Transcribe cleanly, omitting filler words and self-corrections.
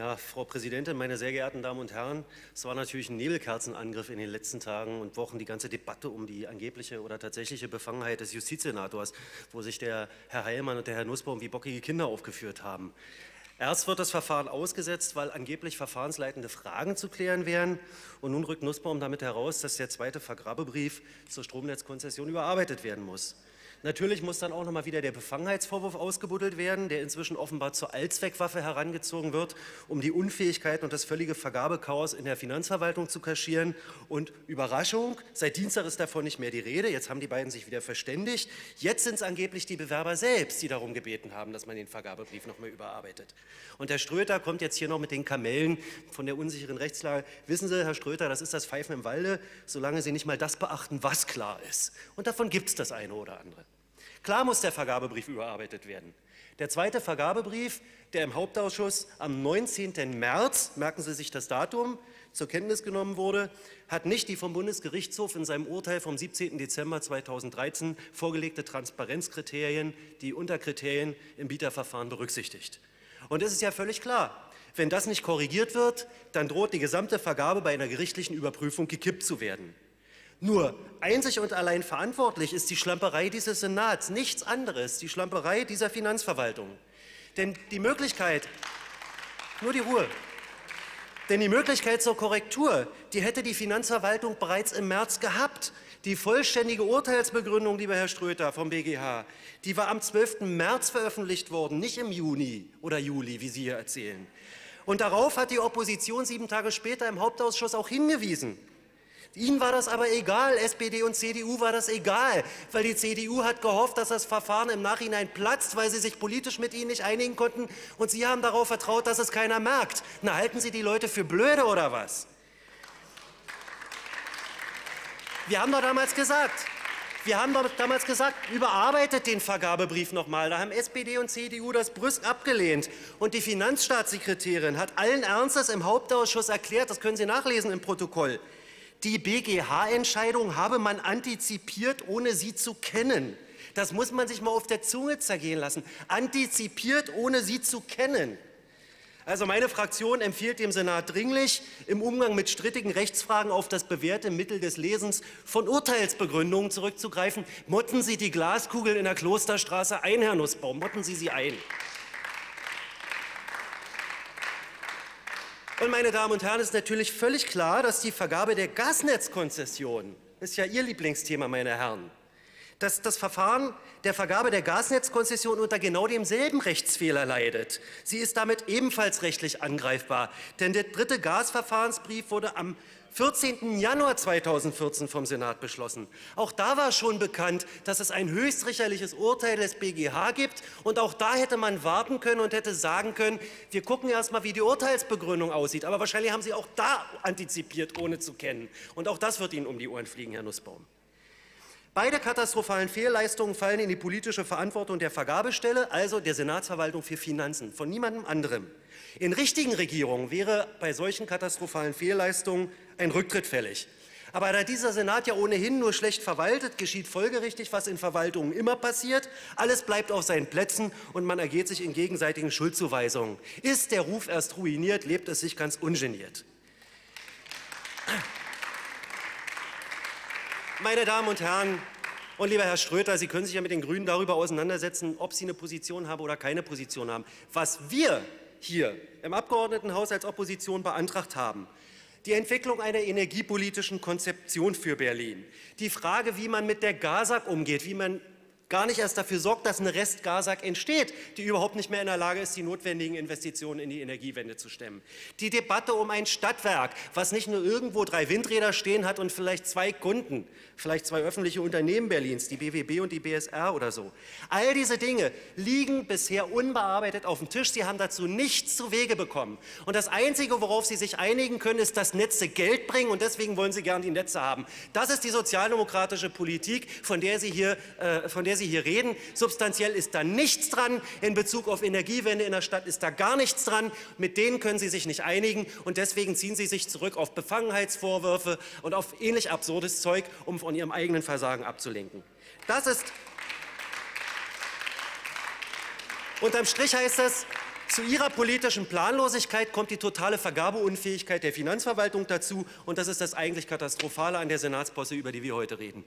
Ja, Frau Präsidentin, meine sehr geehrten Damen und Herren, es war natürlich ein Nebelkerzenangriff in den letzten Tagen und Wochen, die ganze Debatte um die angebliche oder tatsächliche Befangenheit des Justizsenators, wo sich der Herr Heilmann und der Herr Nussbaum wie bockige Kinder aufgeführt haben. Erst wird das Verfahren ausgesetzt, weil angeblich verfahrensleitende Fragen zu klären wären. Und nun rückt Nussbaum damit heraus, dass der zweite Vergabebrief zur Stromnetzkonzession überarbeitet werden muss. Natürlich muss dann auch noch mal wieder der Befangenheitsvorwurf ausgebuddelt werden, der inzwischen offenbar zur Allzweckwaffe herangezogen wird, um die Unfähigkeit und das völlige Vergabechaos in der Finanzverwaltung zu kaschieren. Und Überraschung, seit Dienstag ist davon nicht mehr die Rede. Jetzt haben die beiden sich wieder verständigt. Jetzt sind es angeblich die Bewerber selbst, die darum gebeten haben, dass man den Vergabebrief noch mal überarbeitet. Und Herr Ströter kommt jetzt hier noch mit den Kamellen von der unsicheren Rechtslage. Wissen Sie, Herr Ströter, das ist das Pfeifen im Walde, solange Sie nicht mal das beachten, was klar ist. Und davon gibt es das eine oder andere. Klar muss der Vergabebrief überarbeitet werden. Der zweite Vergabebrief, der im Hauptausschuss am 19. März, merken Sie sich das Datum, zur Kenntnis genommen wurde, hat nicht die vom Bundesgerichtshof in seinem Urteil vom 17. Dezember 2013 vorgelegte Transparenzkriterien, die Unterkriterien im Bieterverfahren berücksichtigt. Und es ist ja völlig klar, wenn das nicht korrigiert wird, dann droht die gesamte Vergabe bei einer gerichtlichen Überprüfung gekippt zu werden. Nur einzig und allein verantwortlich ist die Schlamperei dieses Senats, nichts anderes, die Schlamperei dieser Finanzverwaltung. Denn die Möglichkeit, nur die Ruhe, denn die Möglichkeit zur Korrektur, die hätte die Finanzverwaltung bereits im März gehabt. Die vollständige Urteilsbegründung, lieber Herr Ströter vom BGH, die war am 12. März veröffentlicht worden, nicht im Juni oder Juli, wie Sie hier erzählen. Und darauf hat die Opposition 7 Tage später im Hauptausschuss auch hingewiesen. Ihnen war das aber egal, SPD und CDU war das egal, weil die CDU hat gehofft, dass das Verfahren im Nachhinein platzt, weil sie sich politisch mit Ihnen nicht einigen konnten und Sie haben darauf vertraut, dass es keiner merkt. Na, halten Sie die Leute für blöde oder was? Wir haben doch damals gesagt, überarbeitet den Vergabebrief noch mal. Da haben SPD und CDU das brüsk abgelehnt. Und die Finanzstaatssekretärin hat allen Ernstes im Hauptausschuss erklärt, das können Sie nachlesen im Protokoll, die BGH-Entscheidung habe man antizipiert, ohne sie zu kennen. Das muss man sich mal auf der Zunge zergehen lassen. Antizipiert, ohne sie zu kennen. Also meine Fraktion empfiehlt dem Senat dringlich, im Umgang mit strittigen Rechtsfragen auf das bewährte Mittel des Lesens von Urteilsbegründungen zurückzugreifen. Motten Sie die Glaskugel in der Klosterstraße ein, Herr Nussbaum, motten Sie sie ein. Und meine Damen und Herren, ist natürlich völlig klar, dass die Vergabe der Gasnetzkonzession, ist ja Ihr Lieblingsthema, meine Herren, dass das Verfahren der Vergabe der Gasnetzkonzession unter genau demselben Rechtsfehler leidet. Sie ist damit ebenfalls rechtlich angreifbar, denn der dritte Gasverfahrensbrief wurde am 14. Januar 2014 vom Senat beschlossen. Auch da war schon bekannt, dass es ein höchstrichterliches Urteil des BGH gibt. Und auch da hätte man warten können und hätte sagen können, wir gucken erst mal, wie die Urteilsbegründung aussieht. Aber wahrscheinlich haben Sie auch da antizipiert, ohne zu kennen. Und auch das wird Ihnen um die Ohren fliegen, Herr Nussbaum. Beide katastrophalen Fehlleistungen fallen in die politische Verantwortung der Vergabestelle, also der Senatsverwaltung für Finanzen, von niemandem anderem. In richtigen Regierungen wäre bei solchen katastrophalen Fehlleistungen ein Rücktritt fällig. Aber da dieser Senat ja ohnehin nur schlecht verwaltet, geschieht folgerichtig, was in Verwaltungen immer passiert. Alles bleibt auf seinen Plätzen und man ergeht sich in gegenseitigen Schuldzuweisungen. Ist der Ruf erst ruiniert, lebt es sich ganz ungeniert. Meine Damen und Herren und lieber Herr Ströter, Sie können sich ja mit den Grünen darüber auseinandersetzen, ob Sie eine Position haben oder keine Position haben. Was wir hier im Abgeordnetenhaus als Opposition beantragt haben, die Entwicklung einer energiepolitischen Konzeption für Berlin, die Frage, wie man mit der GASAG umgeht, wie man gar nicht erst dafür sorgt, dass eine Rest-GASAG entsteht, die überhaupt nicht mehr in der Lage ist, die notwendigen Investitionen in die Energiewende zu stemmen. Die Debatte um ein Stadtwerk, was nicht nur irgendwo 3 Windräder stehen hat und vielleicht 2 Kunden, vielleicht 2 öffentliche Unternehmen Berlins, die BWB und die BSR oder so. All diese Dinge liegen bisher unbearbeitet auf dem Tisch. Sie haben dazu nichts zu Wege bekommen. Und das Einzige, worauf Sie sich einigen können, ist, dass Netze Geld bringen und deswegen wollen Sie gern die Netze haben. Das ist die sozialdemokratische Politik, von der Sie hier reden. Substanziell ist da nichts dran. In Bezug auf Energiewende in der Stadt ist da gar nichts dran. Mit denen können Sie sich nicht einigen. Und deswegen ziehen Sie sich zurück auf Befangenheitsvorwürfe und auf ähnlich absurdes Zeug, um von Ihrem eigenen Versagen abzulenken. Das ist, unterm Strich heißt das, Zu ihrer politischen Planlosigkeit kommt die totale Vergabeunfähigkeit der Finanzverwaltung dazu. Und das ist das eigentlich Katastrophale an der Senatsposse, über die wir heute reden.